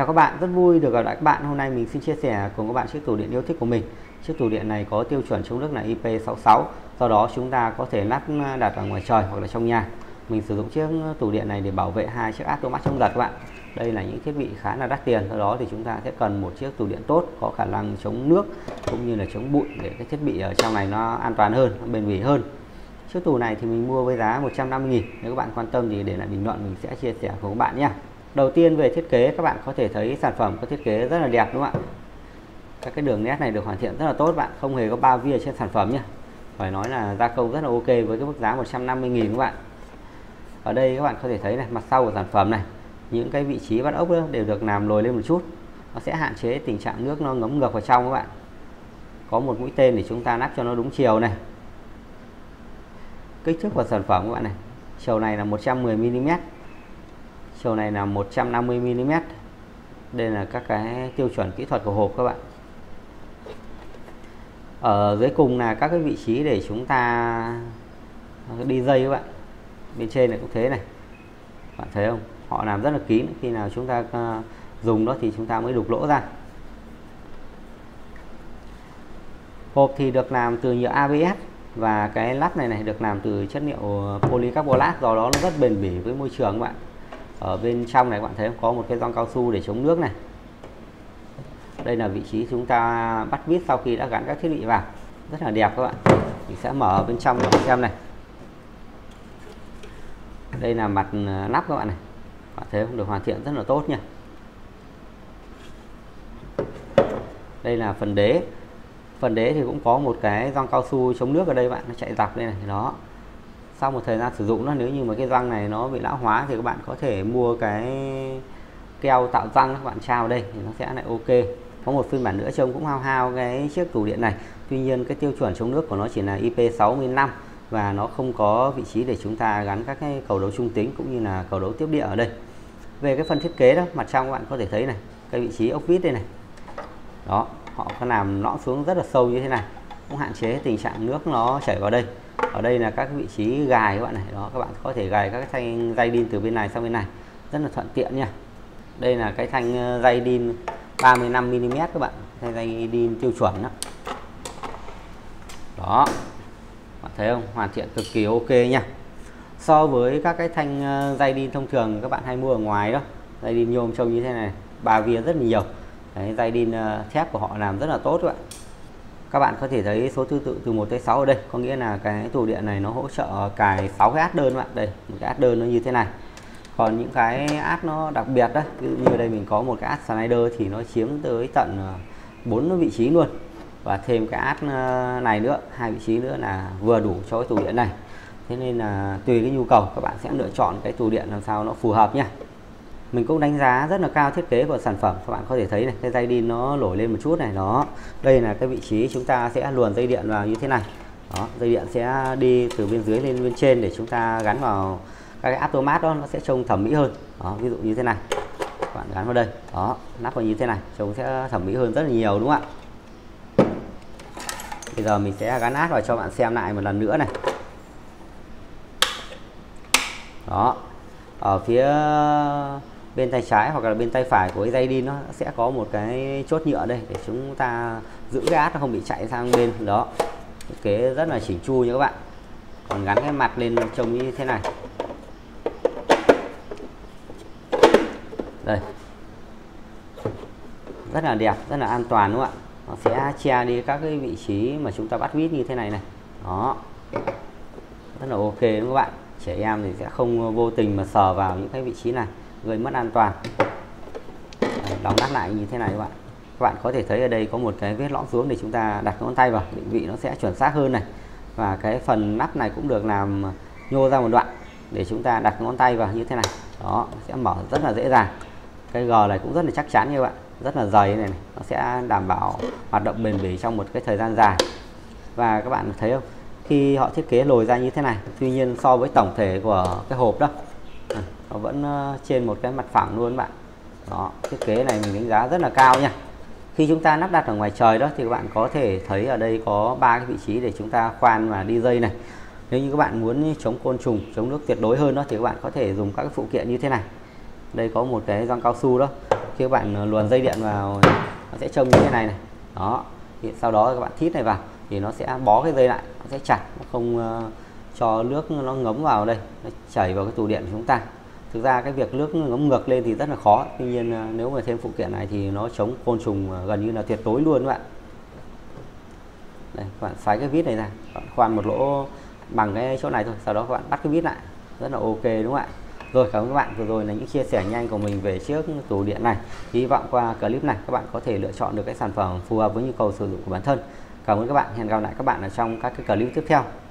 Chào các bạn, rất vui được gặp lại các bạn. Hôm nay mình xin chia sẻ cùng các bạn chiếc tủ điện yêu thích của mình. Chiếc tủ điện này có tiêu chuẩn chống nước là IP66, do đó chúng ta có thể lắp đặt ở ngoài trời hoặc là trong nhà. Mình sử dụng chiếc tủ điện này để bảo vệ hai chiếc áp độ mát trong giặt các bạn. Đây là những thiết bị khá là đắt tiền, do đó thì chúng ta sẽ cần một chiếc tủ điện tốt, có khả năng chống nước cũng như là chống bụi để cái thiết bị ở trong này nó an toàn hơn, nó bền bỉ hơn. Chiếc tủ này thì mình mua với giá 150.000. Nếu các bạn quan tâm thì để lại bình luận, mình sẽ chia sẻ cùng các bạn nhé. Đầu tiên về thiết kế, các bạn có thể thấy sản phẩm có thiết kế rất là đẹp đúng không ạ? Các cái đường nét này được hoàn thiện rất là tốt bạn, không hề có bao via trên sản phẩm nhé. Phải nói là gia công rất là ok với cái mức giá 150.000 các bạn. Ở đây các bạn có thể thấy này, mặt sau của sản phẩm này, những cái vị trí bắt ốc đều được làm lồi lên một chút. Nó sẽ hạn chế tình trạng nước nó ngấm ngược vào trong các bạn. Có một mũi tên để chúng ta lắp cho nó đúng chiều này. Kích thước của sản phẩm các bạn này, chiều này là 110mm, chiều này là 150mm. Đây là các cái tiêu chuẩn kỹ thuật của hộp các bạn. Ở dưới cùng là các cái vị trí để chúng ta đi dây các bạn. Bên trên này cũng thế này, bạn thấy không, họ làm rất là kín, khi nào chúng ta dùng đó thì chúng ta mới đục lỗ ra. Hộp thì được làm từ nhựa ABS và cái lắp này được làm từ chất liệu polycarbonat, do đó nó rất bền bỉ với môi trường các bạn. Ở bên trong này bạn thấy có một cái gioăng cao su để chống nước này. Đây là vị trí chúng ta bắt vít sau khi đã gắn các thiết bị vào, rất là đẹp các bạn. Mình sẽ mở bên trong để xem này. Đây là mặt nắp các bạn này, bạn thấy cũng được hoàn thiện rất là tốt nha. Đây là phần đế. Phần đế thì cũng có một cái gioăng cao su chống nước ở đây bạn, nó chạy dọc đây này đó. Sau một thời gian sử dụng nó, nếu như mà cái gioăng này nó bị lão hóa thì các bạn có thể mua cái keo tạo gioăng các bạn trao vào đây thì nó sẽ lại ok. Có một phiên bản nữa trông cũng hao cái chiếc tủ điện này, tuy nhiên cái tiêu chuẩn chống nước của nó chỉ là IP65 và nó không có vị trí để chúng ta gắn các cái cầu đấu trung tính cũng như là cầu đấu tiếp địa ở đây. Về cái phần thiết kế đó, mặt trong các bạn có thể thấy này, cái vị trí ốc vít đây này đó, họ có làm lõm xuống rất là sâu như thế này, cũng hạn chế tình trạng nước nó chảy vào đây. Ở đây là các vị trí gài các bạn này đó, các bạn có thể gài các cái thanh dây đin từ bên này sang bên này rất là thuận tiện nha. Đây là cái thanh dây đin 35mm các bạn, thanh dây đin tiêu chuẩn đó. Đó, bạn thấy không, hoàn thiện cực kỳ ok nha. So với các cái thanh dây đin thông thường các bạn hay mua ở ngoài đó, dây đin nhôm trông như thế này, bà vía rất là nhiều. Đấy, dây đin thép của họ làm rất là tốt các bạn. Các bạn có thể thấy số thứ tự từ 1 tới 6 ở đây, có nghĩa là cái tủ điện này nó hỗ trợ cài 6 cái át đơn các bạn. Đây, một cái át đơn nó như thế này. Còn những cái át nó đặc biệt đó, ví dụ như đây mình có một cái át slider thì nó chiếm tới tận 4 vị trí luôn. Và thêm cái át này nữa, 2 vị trí nữa là vừa đủ cho cái tủ điện này. Thế nên là tùy cái nhu cầu các bạn sẽ lựa chọn cái tủ điện làm sao nó phù hợp nhé. Mình cũng đánh giá rất là cao thiết kế của sản phẩm. Các bạn có thể thấy này, cái dây điện nó nổi lên một chút này đó. Đây là cái vị trí chúng ta sẽ luồn dây điện vào như thế này đó, dây điện sẽ đi từ bên dưới lên bên trên để chúng ta gắn vào các cái automat đó, nó sẽ trông thẩm mỹ hơn đó. Ví dụ như thế này, các bạn gắn vào đây đó, nắp vào như thế này trông sẽ thẩm mỹ hơn rất là nhiều đúng không ạ. Bây giờ mình sẽ gắn át vào cho bạn xem lại một lần nữa này đó. Ở phía bên tay trái hoặc là bên tay phải của cái dây đi nó sẽ có một cái chốt nhựa đây để chúng ta giữ cái át nó không bị chạy sang bên đó. Thiết kế rất là chỉnh chu nha các bạn. Còn gắn cái mặt lên trông như thế này đây, rất là đẹp, rất là an toàn đúng không ạ. Nó sẽ che đi các cái vị trí mà chúng ta bắt vít như thế này này đó, rất là ok đúng không các bạn. Trẻ em thì sẽ không vô tình mà sờ vào những cái vị trí này, gây mất an toàn. Đóng nắp lại như thế này các bạn. Các bạn có thể thấy ở đây có một cái vết lõm xuống để chúng ta đặt ngón tay vào, định vị nó sẽ chuẩn xác hơn này. Và cái phần nắp này cũng được làm nhô ra một đoạn để chúng ta đặt ngón tay vào như thế này. Đó, sẽ mở rất là dễ dàng. Cái gờ này cũng rất là chắc chắn như bạn, rất là dày này, nó sẽ đảm bảo hoạt động bền bỉ trong một cái thời gian dài. Và các bạn thấy không? Khi họ thiết kế lồi ra như thế này, tuy nhiên so với tổng thể của cái hộp đó, nó vẫn trên một cái mặt phẳng luôn bạn. Đó, thiết kế này mình đánh giá rất là cao nha. Khi chúng ta lắp đặt ở ngoài trời đó thì các bạn có thể thấy ở đây có 3 cái vị trí để chúng ta khoan và đi dây này. Nếu như các bạn muốn chống côn trùng, chống nước tuyệt đối hơn đó thì các bạn có thể dùng các phụ kiện như thế này. Đây có một cái gioăng cao su đó. khi các bạn luồn dây điện vào nó sẽ trông như thế này này đó, thì sau đó các bạn thít này vào thì nó sẽ bó cái dây lại, nó sẽ chặt, nó không cho nước nó ngấm vào đây, nó chảy vào cái tủ điện của chúng ta. Thực ra cái việc nước ngấm ngược lên thì rất là khó, tuy nhiên nếu mà thêm phụ kiện này thì nó chống côn trùng gần như là tuyệt đối luôn các bạn. Đây, các bạn xoáy cái vít này ra, bạn khoan một lỗ bằng cái chỗ này thôi, sau đó các bạn bắt cái vít lại, rất là ok đúng không ạ? Rồi, cảm ơn các bạn, vừa rồi là những chia sẻ nhanh của mình về chiếc tủ điện này. Hy vọng qua clip này các bạn có thể lựa chọn được cái sản phẩm phù hợp với nhu cầu sử dụng của bản thân. Cảm ơn các bạn, hẹn gặp lại các bạn ở trong các cái clip tiếp theo.